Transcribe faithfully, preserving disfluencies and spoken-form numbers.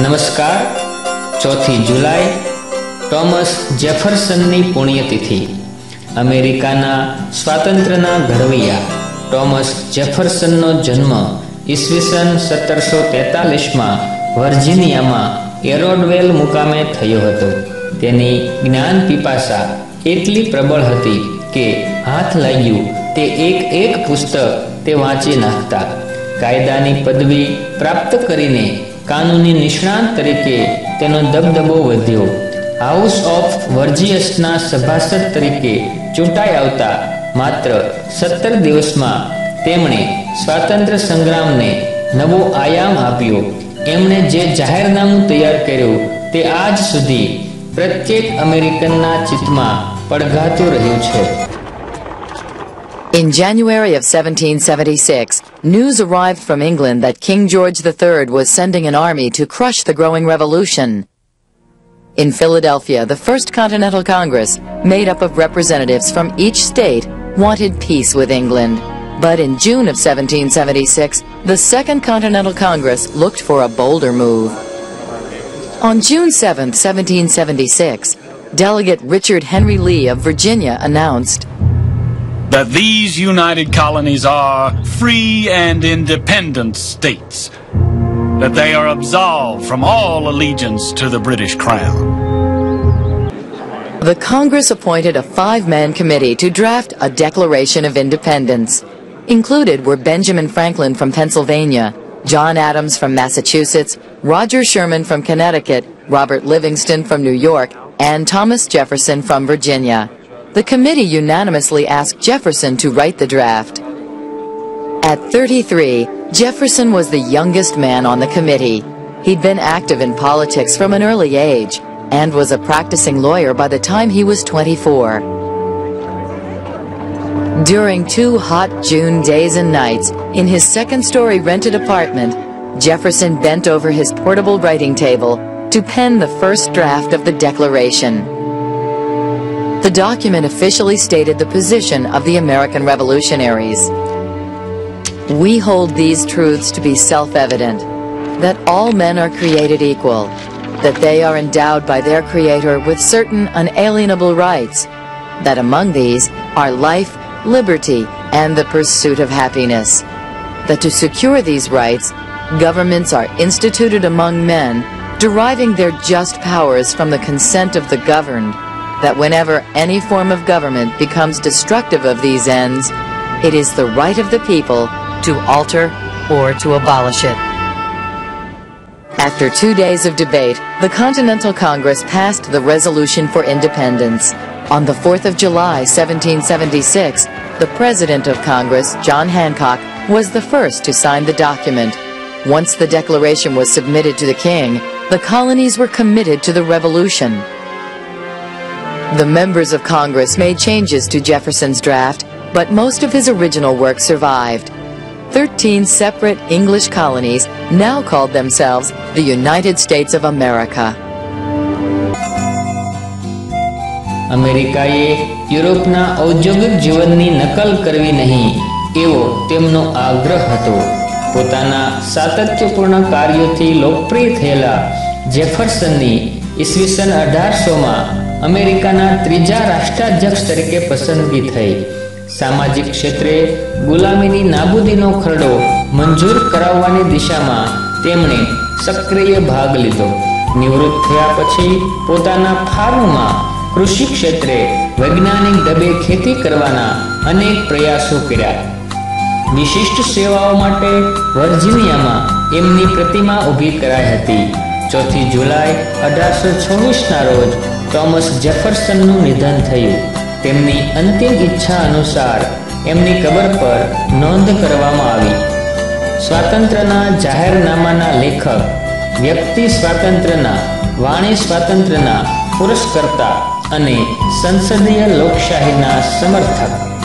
नमस्कार। चौथी जुलाई Thomas Jefferson नी पुण्यतिथि। अमेरिका ना स्वातंत्रना घड़वैया टॉमस जेफरसन नो जन्म ईस्वीसन सत्रह सौ तैंतालीस मां वर्जीनिया मां एरोडवेल मुकामे थयो हतो। तेनी ज्ञान पीपासा एटली प्रबल हती के हाथ लाग्यु ते एक एक पुस्तक ते वांची नाखता। कायदानी पदवी प्राप्त करीने कानूनी निष्णात तरीके तेनो दबदबो वध्यो। हाउस ऑफ वर्जियसना सभासद तरीके चूंटाई आवता मात्र सत्तर दिवस में तेमणे स्वातंत्र संग्राम ने नवो आयाम आप्यो। एमणे जे जाहेरनामु तैयार कर्यो ते आज सुधी प्रत्येक अमेरिकनना चित्तमां पड़घातुं रह्युं छे। In January of seventeen seventy-six, news arrived from England that King George the third was sending an army to crush the growing revolution. In Philadelphia, the First Continental Congress, made up of representatives from each state, wanted peace with England. But in June of seventeen seventy-six, the Second Continental Congress looked for a bolder move. On June seventh, seventeen seventy-six, Delegate Richard Henry Lee of Virginia announced that these united colonies are free and independent states, that they are absolved from all allegiance to the British Crown. The Congress appointed a five-man committee to draft a Declaration of Independence. Included were Benjamin Franklin from Pennsylvania, John Adams from Massachusetts, Roger Sherman from Connecticut, Robert Livingston from New York, and Thomas Jefferson from Virginia. The committee unanimously asked Jefferson to write the draft. At thirty-three, Jefferson was the youngest man on the committee. He'd been active in politics from an early age and was a practicing lawyer by the time he was twenty-four. During two hot June days and nights, in his second-story rented apartment, Jefferson bent over his portable writing table to pen the first draft of the Declaration. The document officially stated the position of the American revolutionaries. We hold these truths to be self-evident, that all men are created equal, that they are endowed by their Creator with certain unalienable rights, that among these are life, liberty, and the pursuit of happiness, that to secure these rights, governments are instituted among men, deriving their just powers from the consent of the governed, that whenever any form of government becomes destructive of these ends, it is the right of the people to alter or to abolish it. After two days of debate, the Continental Congress passed the Resolution for Independence. On the fourth of July, seventeen seventy-six, the President of Congress, John Hancock, was the first to sign the document. Once the Declaration was submitted to the King, the colonies were committed to the Revolution. The members of Congress made changes to Jefferson's draft, but most of his original work survived. Thirteen separate English colonies now called themselves the United States of America. અમેરિકાએ યુરોપના ઔદ્યોગિક જીવનની નકલ કરવી નહીં એવો તેમનો આગ્રહ હતો. પોતાના સાતત્યપૂર્ણ કાર્યોથી લોકપ્રિય થયેલા જેફરસનની ઈસવીસન અઢારસો માં अमेरिकाના ત્રીજા રાષ્ટ્રાધ્યક્ષ તરીકે પસંદગી થઈ. સામાજિક ક્ષેત્રે ગુલામીની નાબૂદીનો ખરડો મંજૂર કરાવવાની દિશામાં તેમણે સક્રિય ભાગ લીધો. નિવૃત્ત થયા પછી પોતાના ફાર્મમાં કૃષિ ક્ષેત્રે વૈજ્ઞાનિક ઢબે ખેતી કરવાના અનેક પ્રયાસો કર્યા. વિશિષ્ટ સેવાઓ માટે વર્જિનિયામાં એમની પ્રતિમા ઊભી કરાઈ હતી. ચોથી જુલાઈ અઢારસો છવ્વીસના રોજ ટોમસ જેફરસનનું નિધન થયું. તેમની અંતિમ ઈચ્છા અનુસાર એમની કબર પર નોંધ કરવામાં આવી. સ્વાતંત્ર્યના જાહેરનામાના લેખક, વ્યક્તિ સ્વાતંત્ર્યના, વાણી સ્વાતંત્ર્યના પુરસ્કર્તા અને સંસદીય લોકશાહીના સમર્થક